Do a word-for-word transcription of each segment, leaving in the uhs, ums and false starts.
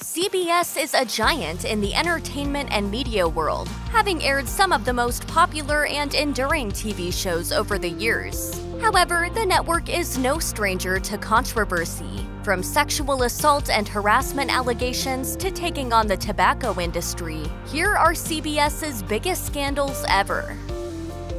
C B S is a giant in the entertainment and media world, having aired some of the most popular and enduring T V shows over the years. However, the network is no stranger to controversy, from sexual assault and harassment allegations to taking on the tobacco industry. Here are CBS's biggest scandals ever.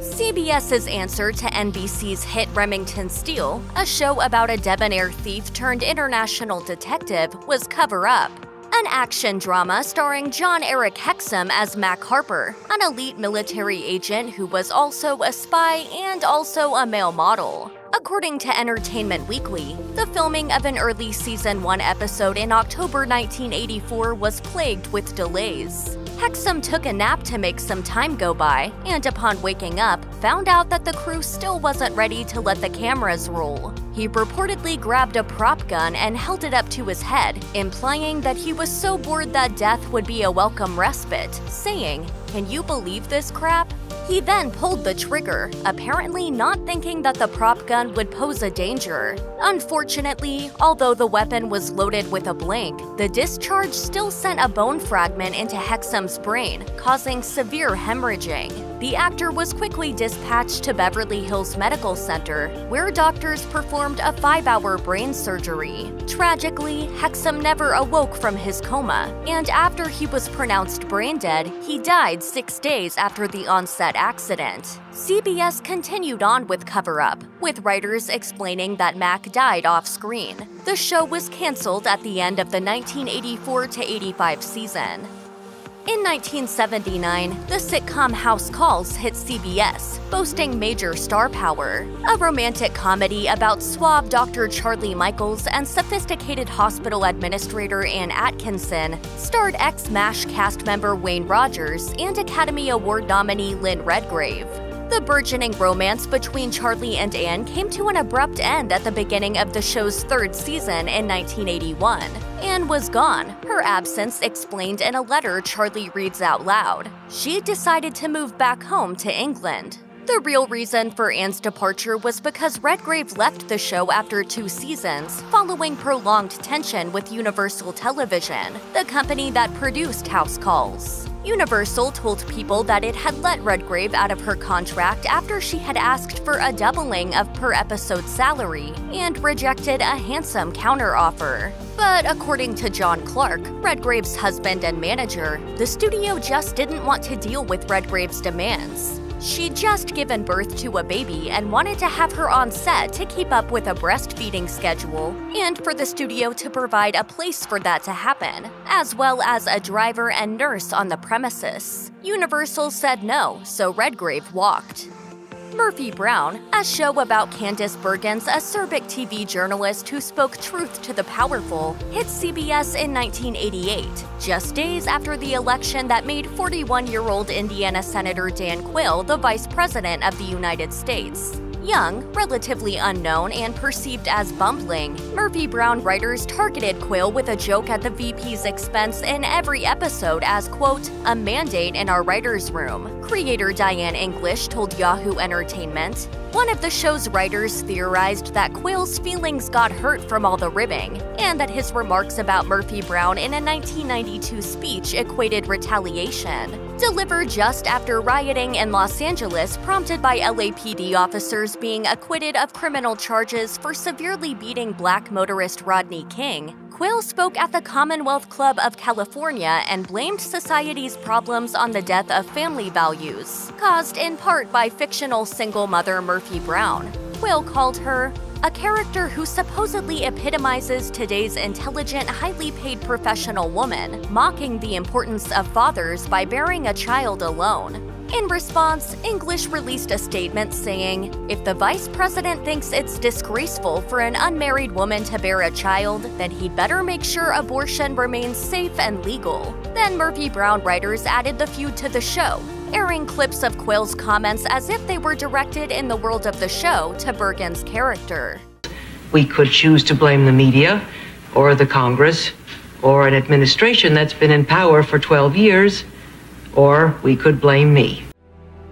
CBS's answer to N B C's hit Remington Steele, a show about a debonair thief turned international detective, was Cover Up, an action drama starring John Eric Hexum as Mac Harper, an elite military agent who was also a spy and also a male model. According to Entertainment Weekly, the filming of an early season one episode in October nineteen eighty-four was plagued with delays. Hexum took a nap to make some time go by, and upon waking up, found out that the crew still wasn't ready to let the cameras roll. He reportedly grabbed a prop gun and held it up to his head, implying that he was so bored that death would be a welcome respite, saying, "Can you believe this crap?" He then pulled the trigger, apparently not thinking that the prop gun would pose a danger. Unfortunately, although the weapon was loaded with a blank, the discharge still sent a bone fragment into Hexum's brain, causing severe hemorrhaging. The actor was quickly dispatched to Beverly Hills Medical Center, where doctors performed a five-hour brain surgery. Tragically, Hexum never awoke from his coma, and after he was pronounced brain dead, he died six days after the onset accident. C B S continued on with Cover Up, with writers explaining that Mac died off-screen. The show was canceled at the end of the nineteen eighty-four to eighty-five season. In nineteen seventy-nine, the sitcom House Calls hit C B S, boasting major star power. A romantic comedy about suave Doctor Charlie Michaels and sophisticated hospital administrator Ann Atkinson starred ex-MASH cast member Wayne Rogers and Academy Award nominee Lynn Redgrave. The burgeoning romance between Charlie and Anne came to an abrupt end at the beginning of the show's third season in nineteen eighty-one. Anne was gone, her absence explained in a letter Charlie reads out loud. She decided to move back home to England. The real reason for Anne's departure was because Redgrave left the show after two seasons, following prolonged tension with Universal Television, the company that produced House Calls. Universal told People that it had let Redgrave out of her contract after she had asked for a doubling of per-episode salary and rejected a handsome counteroffer. But according to John Clark, Redgrave's husband and manager, the studio just didn't want to deal with Redgrave's demands. She'd just given birth to a baby and wanted to have her on set to keep up with a breastfeeding schedule and for the studio to provide a place for that to happen, as well as a driver and nurse on the premises. Universal said no, so Redgrave walked. Murphy Brown, a show about Candace Bergen's acerbic T V journalist who spoke truth to the powerful, hit C B S in nineteen eighty-eight, just days after the election that made forty-one-year-old Indiana Senator Dan Quayle the Vice President of the United States. Young, relatively unknown, and perceived as bumbling, Murphy Brown writers targeted Quayle with a joke at the V P's expense in every episode as, quote, a mandate in our writers' room. Creator Diane English told Yahoo Entertainment. One of the show's writers theorized that Quayle's feelings got hurt from all the ribbing, and that his remarks about Murphy Brown in a nineteen ninety-two speech equated retaliation, delivered just after rioting in Los Angeles prompted by L A P D officers being acquitted of criminal charges for severely beating black motorist Rodney King. Quayle spoke at the Commonwealth Club of California and blamed society's problems on the death of family values, caused in part by fictional single mother Murphy Brown. Quayle called her a character who supposedly epitomizes today's intelligent, highly paid professional woman, mocking the importance of fathers by bearing a child alone. In response, English released a statement saying, "If the vice president thinks it's disgraceful for an unmarried woman to bear a child, then he'd better make sure abortion remains safe and legal." Then Murphy Brown writers added the feud to the show, airing clips of Quayle's comments as if they were directed in the world of the show to Bergen's character. We could choose to blame the media, or the Congress, or an administration that's been in power for twelve years, or we could blame me.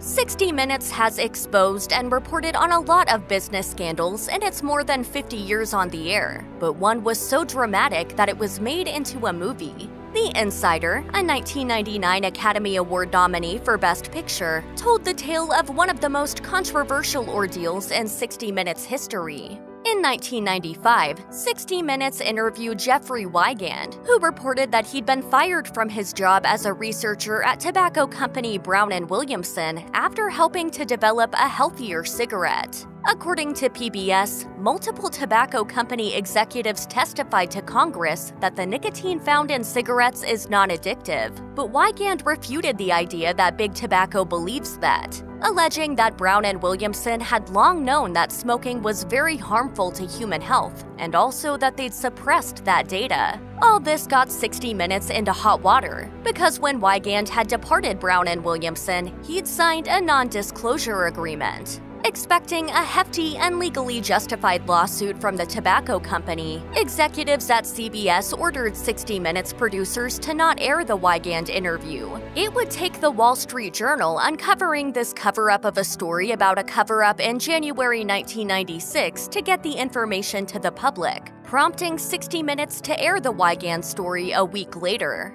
sixty minutes has exposed and reported on a lot of business scandals in its more than fifty years on the air, but one was so dramatic that it was made into a movie. The Insider, a nineteen ninety-nine Academy Award nominee for Best Picture, told the tale of one of the most controversial ordeals in sixty minutes history. In nineteen ninety-five, sixty minutes interviewed Jeffrey Wigand, who reported that he'd been fired from his job as a researcher at tobacco company Brown and Williamson after helping to develop a healthier cigarette. According to P B S, multiple tobacco company executives testified to Congress that the nicotine found in cigarettes is non-addictive, but Wigand refuted the idea that big tobacco believes that, alleging that Brown and Williamson had long known that smoking was very harmful to human health, and also that they'd suppressed that data. All this got sixty minutes into hot water, because when Wigand had departed Brown and Williamson, he'd signed a non-disclosure agreement. Expecting a hefty and legally justified lawsuit from the tobacco company, executives at C B S ordered sixty minutes producers to not air the Wigand interview. It would take the Wall Street Journal uncovering this cover-up of a story about a cover-up in January nineteen ninety-six to get the information to the public, prompting sixty minutes to air the Wigand story a week later.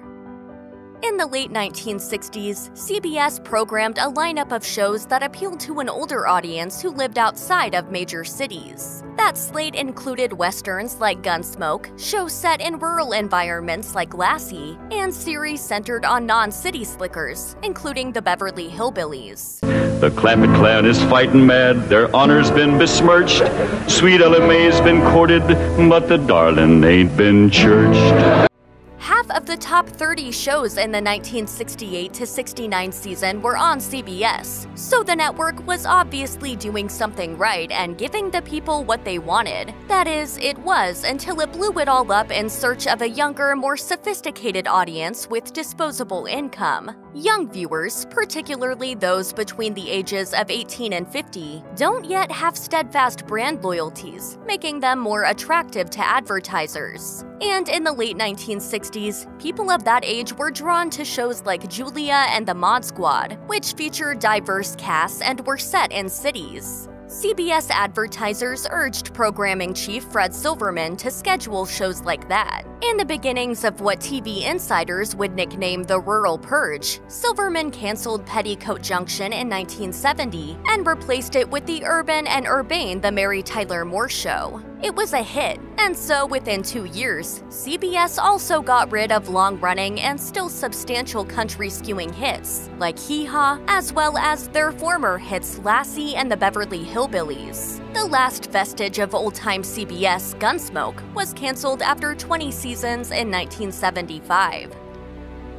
In the late nineteen sixties, C B S programmed a lineup of shows that appealed to an older audience who lived outside of major cities. That slate included westerns like Gunsmoke, shows set in rural environments like Lassie, and series centered on non-city slickers, including the Beverly Hillbillies. The Clampett clan is fightin' mad, their honor's been besmirched. Sweet Ella May's been courted, but the darlin' ain't been churched. Half of the top thirty shows in the nineteen sixty-eight to sixty-nine season were on C B S, so the network was obviously doing something right and giving the people what they wanted. That is, it was, until it blew it all up in search of a younger, more sophisticated audience with disposable income. Young viewers, particularly those between the ages of eighteen and fifty, don't yet have steadfast brand loyalties, making them more attractive to advertisers. And in the late nineteen sixties, people of that age were drawn to shows like Julia and the Mod Squad, which featured diverse casts and were set in cities. C B S advertisers urged programming chief Fred Silverman to schedule shows like that. In the beginnings of what T V insiders would nickname the Rural Purge, Silverman canceled Petticoat Junction in nineteen seventy and replaced it with the urban and urbane The Mary Tyler Moore Show. It was a hit, and so within two years, C B S also got rid of long-running and still substantial country-skewing hits, like Hee Haw, as well as their former hits Lassie and the Beverly Hillbillies. The last vestige of old-time C B S, Gunsmoke, was canceled after twenty seasons in nineteen seventy-five.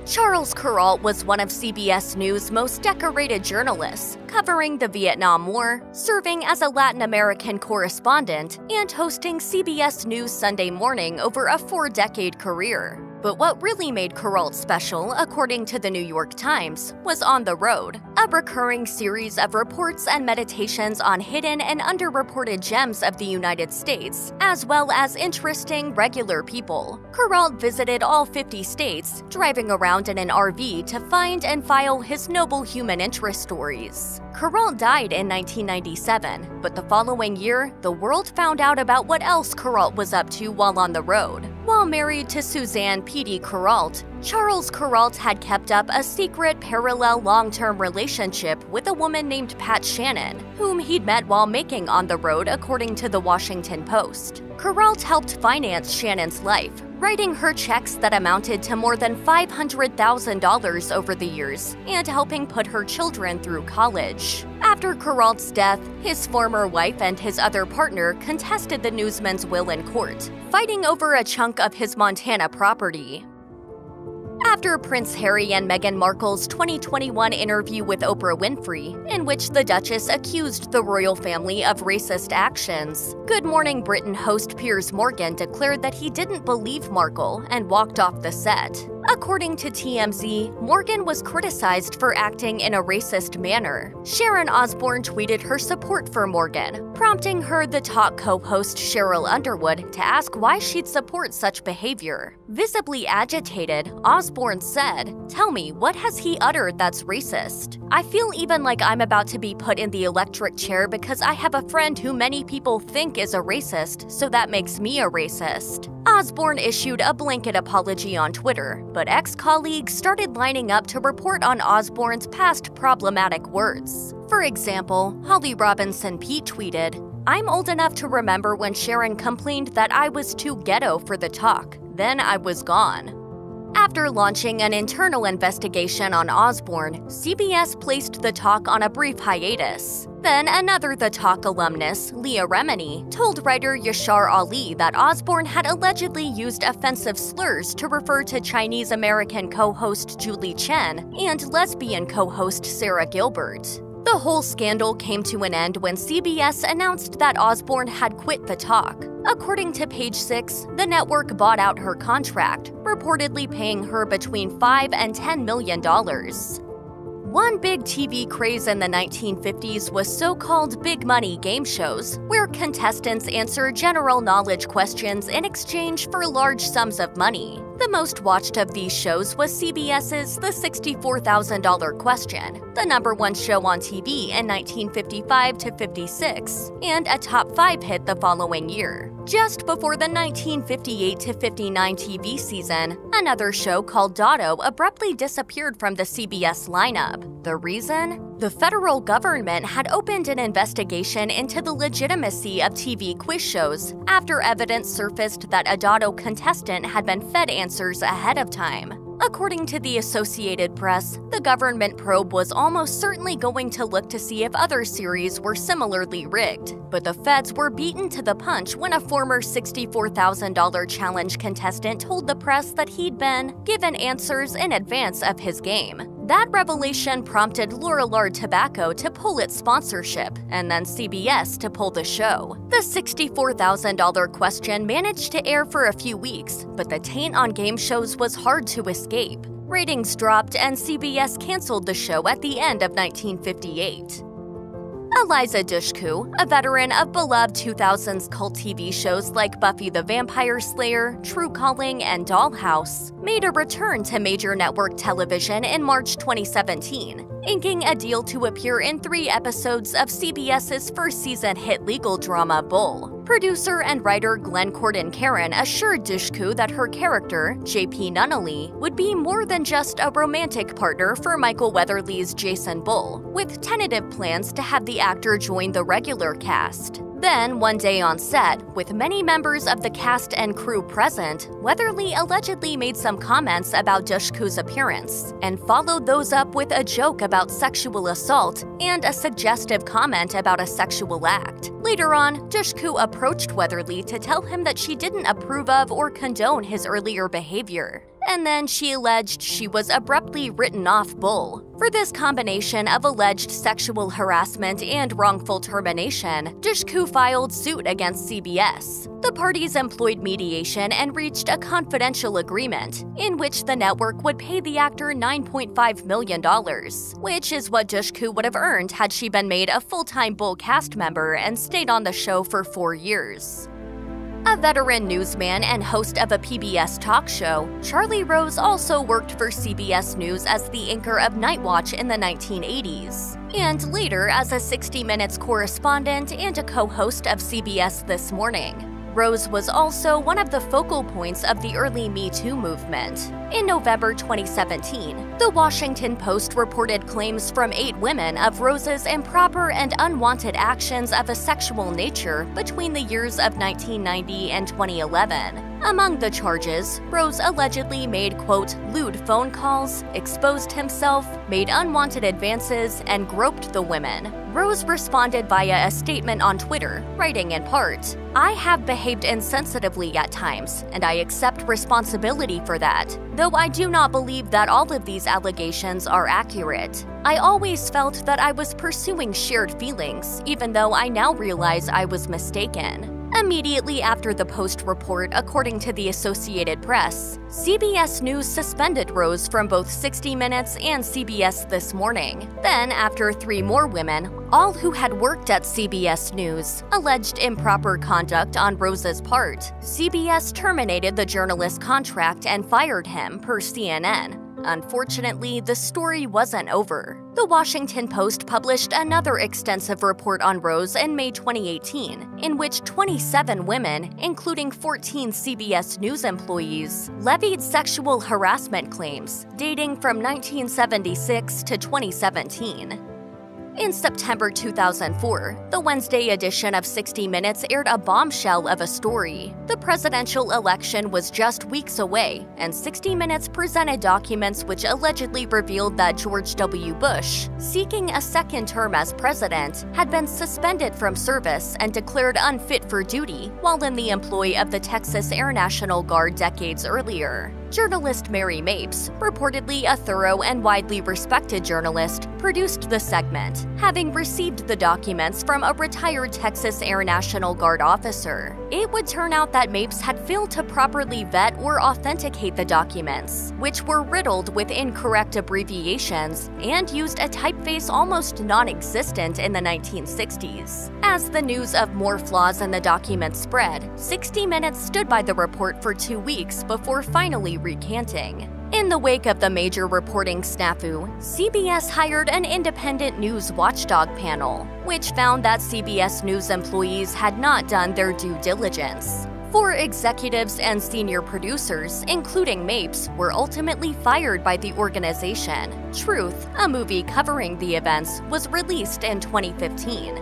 Charles Kuralt was one of C B S News' most decorated journalists, covering the Vietnam War, serving as a Latin American correspondent, and hosting C B S News Sunday Morning over a four-decade career. But what really made Kuralt special, according to the New York Times, was On the Road, a recurring series of reports and meditations on hidden and underreported gems of the United States, as well as interesting, regular people. Kuralt visited all fifty states, driving around in an R V to find and file his noble human interest stories. Kuralt died in nineteen ninety-seven, but the following year, the world found out about what else Kuralt was up to while on the road. While married to Suzanne P D Kuralt, Charles Kuralt had kept up a secret, parallel long-term relationship with a woman named Pat Shannon, whom he'd met while making On the Road, according to the Washington Post. Kuralt helped finance Shannon's life, writing her checks that amounted to more than five hundred thousand dollars over the years and helping put her children through college. After Kuralt's death, his former wife and his other partner contested the newsman's will in court, fighting over a chunk of his Montana property. After Prince Harry and Meghan Markle's twenty twenty-one interview with Oprah Winfrey, in which the Duchess accused the royal family of racist actions, Good Morning Britain host Piers Morgan declared that he didn't believe Markle and walked off the set. According to T M Z, Morgan was criticized for acting in a racist manner. Sharon Osbourne tweeted her support for Morgan, prompting her The Talk co-host Sheryl Underwood to ask why she'd support such behavior. Visibly agitated, Osbourne said, "Tell me, what has he uttered that's racist? I feel even like I'm about to be put in the electric chair because I have a friend who many people think is a racist, so that makes me a racist." Osbourne issued a blanket apology on Twitter, but ex-colleagues started lining up to report on Osbourne's past problematic words. For example, Holly Robinson Peete tweeted, "I'm old enough to remember when Sharon complained that I was too ghetto for The Talk. Then I was gone." After launching an internal investigation on Osbourne, C B S placed The Talk on a brief hiatus. Then another The Talk alumnus, Leah Remini, told writer Yashar Ali that Osbourne had allegedly used offensive slurs to refer to Chinese-American co-host Julie Chen and lesbian co-host Sarah Gilbert. The whole scandal came to an end when C B S announced that Osbourne had quit The Talk. According to Page Six, the network bought out her contract, reportedly paying her between five and ten million dollars. One big T V craze in the nineteen fifties was so-called big-money game shows, where contestants answer general knowledge questions in exchange for large sums of money. The most watched of these shows was C B S's The sixty-four thousand dollar Question, the number one show on T V in nineteen fifty-five to fifty-six, and a top five hit the following year. Just before the nineteen fifty-eight to fifty-nine T V season, another show called Dotto abruptly disappeared from the C B S lineup. The reason? The federal government had opened an investigation into the legitimacy of T V quiz shows after evidence surfaced that a Dotto contestant had been fed answers ahead of time. According to the Associated Press, the government probe was almost certainly going to look to see if other series were similarly rigged, but the feds were beaten to the punch when a former sixty-four thousand dollar challenge contestant told the press that he'd been given answers in advance of his game. That revelation prompted Lorillard Tobacco to pull its sponsorship, and then C B S to pull the show. The sixty-four thousand dollar Question managed to air for a few weeks, but the taint on game shows was hard to escape. Ratings dropped, and C B S canceled the show at the end of nineteen fifty-eight. Eliza Dushku, a veteran of beloved two thousands cult T V shows like Buffy the Vampire Slayer, True Calling, and Dollhouse, made a return to major network television in March twenty seventeen, inking a deal to appear in three episodes of C B S's first-season hit legal drama Bull. Producer and writer Glenn Corden Caron assured Dushku that her character, J P Nunnally, would be more than just a romantic partner for Michael Weatherly's Jason Bull, with tentative plans to have the actor join the regular cast. Then, one day on set, with many members of the cast and crew present, Weatherly allegedly made some comments about Dushku's appearance, and followed those up with a joke about sexual assault and a suggestive comment about a sexual act. Later on, Dushku approached Weatherly to tell him that she didn't approve of or condone his earlier behavior. And then she alleged she was abruptly written off Bull. For this combination of alleged sexual harassment and wrongful termination, Dushku filed suit against C B S. The parties employed mediation and reached a confidential agreement, in which the network would pay the actor nine point five million dollars, which is what Dushku would have earned had she been made a full-time Bull cast member and stayed on the show for four years. A veteran newsman and host of a P B S talk show, Charlie Rose also worked for C B S News as the anchor of Night Watch in the nineteen eighties, and later as a sixty minutes correspondent and a co-host of C B S This Morning. Rose was also one of the focal points of the early Me Too movement. In November twenty seventeen, The Washington Post reported claims from eight women of Rose's improper and unwanted actions of a sexual nature between the years of nineteen ninety and twenty eleven. Among the charges, Rose allegedly made, quote, lewd phone calls, exposed himself, made unwanted advances, and groped the women. Rose responded via a statement on Twitter, writing in part, "I have behaved insensitively at times, and I accept responsibility for that, though I do not believe that all of these allegations are accurate. I always felt that I was pursuing shared feelings, even though I now realize I was mistaken." Immediately after the Post report, according to the Associated Press, C B S News suspended Rose from both sixty minutes and C B S This Morning. Then, after three more women, all who had worked at C B S News, alleged improper conduct on Rose's part, C B S terminated the journalist's contract and fired him, per C N N. Unfortunately, the story wasn't over. The Washington Post published another extensive report on Rose in May twenty eighteen, in which twenty-seven women, including fourteen C B S News employees, levied sexual harassment claims dating from nineteen seventy-six to twenty seventeen. In September two thousand four, the Wednesday edition of sixty minutes aired a bombshell of a story. The presidential election was just weeks away, and sixty minutes presented documents which allegedly revealed that George W. Bush, seeking a second term as president, had been suspended from service and declared unfit for duty while in the employ of the Texas Air National Guard decades earlier. Journalist Mary Mapes, reportedly a thorough and widely respected journalist, produced the segment, having received the documents from a retired Texas Air National Guard officer. It would turn out that Mapes had failed to properly vet or authenticate the documents, which were riddled with incorrect abbreviations and used a typeface almost non-existent in the nineteen sixties. As the news of more flaws in the documents spread, sixty minutes stood by the report for two weeks before finally recanting. In the wake of the major reporting snafu, C B S hired an independent news watchdog panel, which found that C B S News employees had not done their due diligence. Four executives and senior producers, including Mapes, were ultimately fired by the organization. Truth, a movie covering the events, was released in twenty fifteen.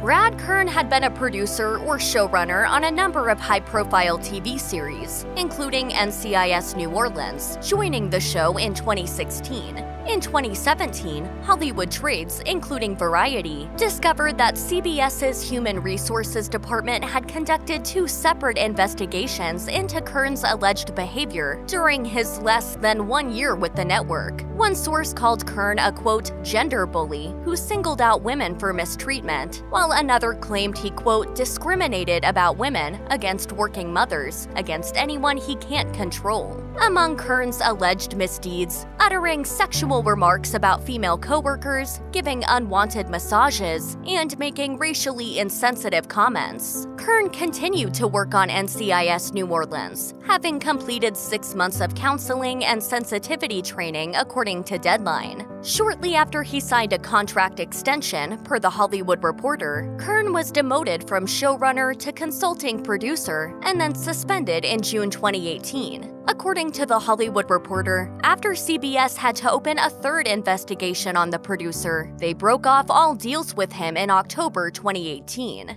Brad Kern had been a producer or showrunner on a number of high-profile T V series, including N C I S New Orleans, joining the show in twenty sixteen. In twenty seventeen, Hollywood Trades, including Variety, discovered that CBS's Human Resources Department had conducted two separate investigations into Kern's alleged behavior during his less than one year with the network. One source called Kern a, quote, gender bully who singled out women for mistreatment, while another claimed he, quote, discriminated about women, against working mothers, against anyone he can't control. Among Kern's alleged misdeeds, uttering sexual remarks about female coworkers, giving unwanted massages, and making racially insensitive comments. Kern continued to work on N C I S New Orleans, having completed six months of counseling and sensitivity training according to Deadline. Shortly after he signed a contract extension, per The Hollywood Reporter, Kern was demoted from showrunner to consulting producer and then suspended in June twenty eighteen. According to The Hollywood Reporter, after C B S had to open a third investigation on the producer, they broke off all deals with him in October twenty eighteen.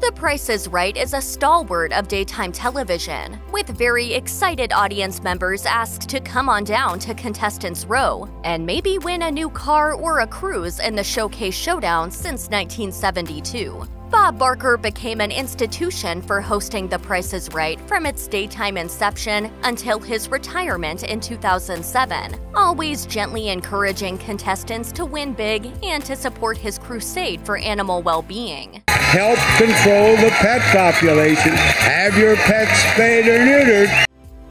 The Price is Right is a stalwart of daytime television, with very excited audience members asked to come on down to contestants' row and maybe win a new car or a cruise in the Showcase Showdown since nineteen seventy-two. Bob Barker became an institution for hosting The Price is Right from its daytime inception until his retirement in two thousand seven, always gently encouraging contestants to win big and to support his crusade for animal well-being. Help control the pet population. Have your pets spayed or neutered.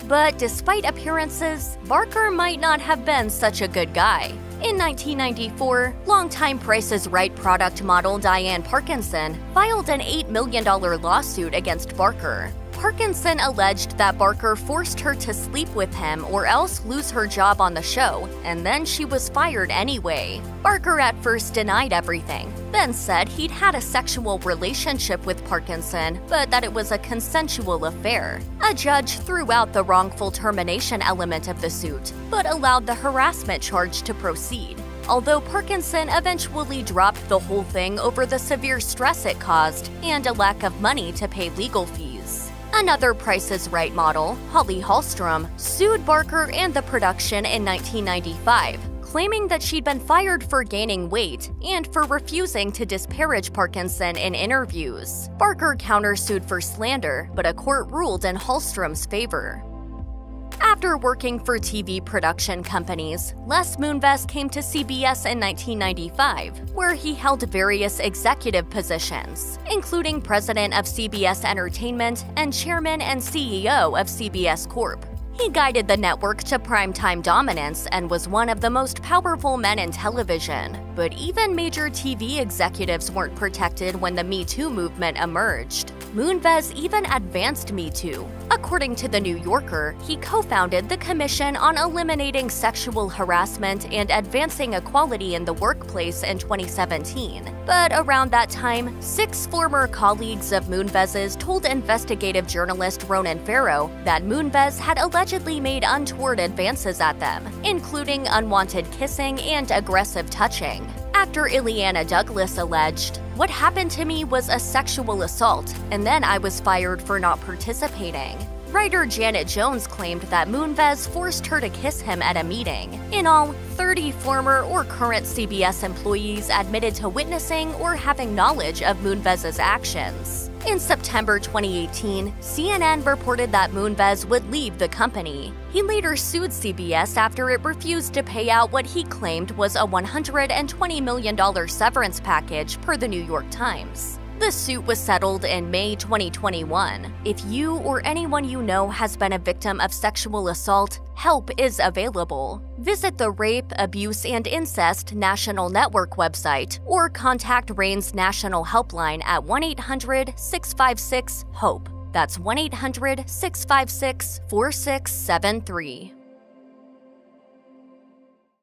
But despite appearances, Barker might not have been such a good guy. In nineteen ninety-four, longtime Price is Right product model Diane Parkinson filed an eight million dollar lawsuit against Barker. Parkinson alleged that Barker forced her to sleep with him or else lose her job on the show, and then she was fired anyway. Barker at first denied everything, then said he'd had a sexual relationship with Parkinson, but that it was a consensual affair. A judge threw out the wrongful termination element of the suit, but allowed the harassment charge to proceed. Although Parkinson eventually dropped the whole thing over the severe stress it caused and a lack of money to pay legal fees. Another Price is Right model, Holly Hallstrom, sued Barker and the production in nineteen ninety-five, claiming that she'd been fired for gaining weight and for refusing to disparage Parkinson in interviews. Barker countersued for slander, but a court ruled in Hallstrom's favor. After working for T V production companies, Les Moonves came to C B S in nineteen ninety-five, where he held various executive positions, including president of C B S Entertainment and chairman and C E O of C B S Corp. He guided the network to primetime dominance and was one of the most powerful men in television. But even major T V executives weren't protected when the Me Too movement emerged. Moonves even advanced Me Too. According to The New Yorker, he co-founded the Commission on Eliminating Sexual Harassment and Advancing Equality in the Workplace in twenty seventeen. But around that time, six former colleagues of Moonves's told investigative journalist Ronan Farrow that Moonves had allegedly made untoward advances at them, including unwanted kissing and aggressive touching. Actor Ileana Douglas alleged, "What happened to me was a sexual assault, and then I was fired for not participating." Writer Janet Jones claimed that Moonves forced her to kiss him at a meeting. In all, thirty former or current C B S employees admitted to witnessing or having knowledge of Moonves's actions. In September twenty eighteen, C N N reported that Moonves would leave the company. He later sued C B S after it refused to pay out what he claimed was a one hundred twenty million dollar severance package per The New York Times. The suit was settled in May twenty twenty-one. If you or anyone you know has been a victim of sexual assault, help is available. Visit the Rape, Abuse, and Incest National Network website or contact RAIN's national helpline at one eight hundred, six five six, HOPE. That's one eight hundred, six five six, four six seven three.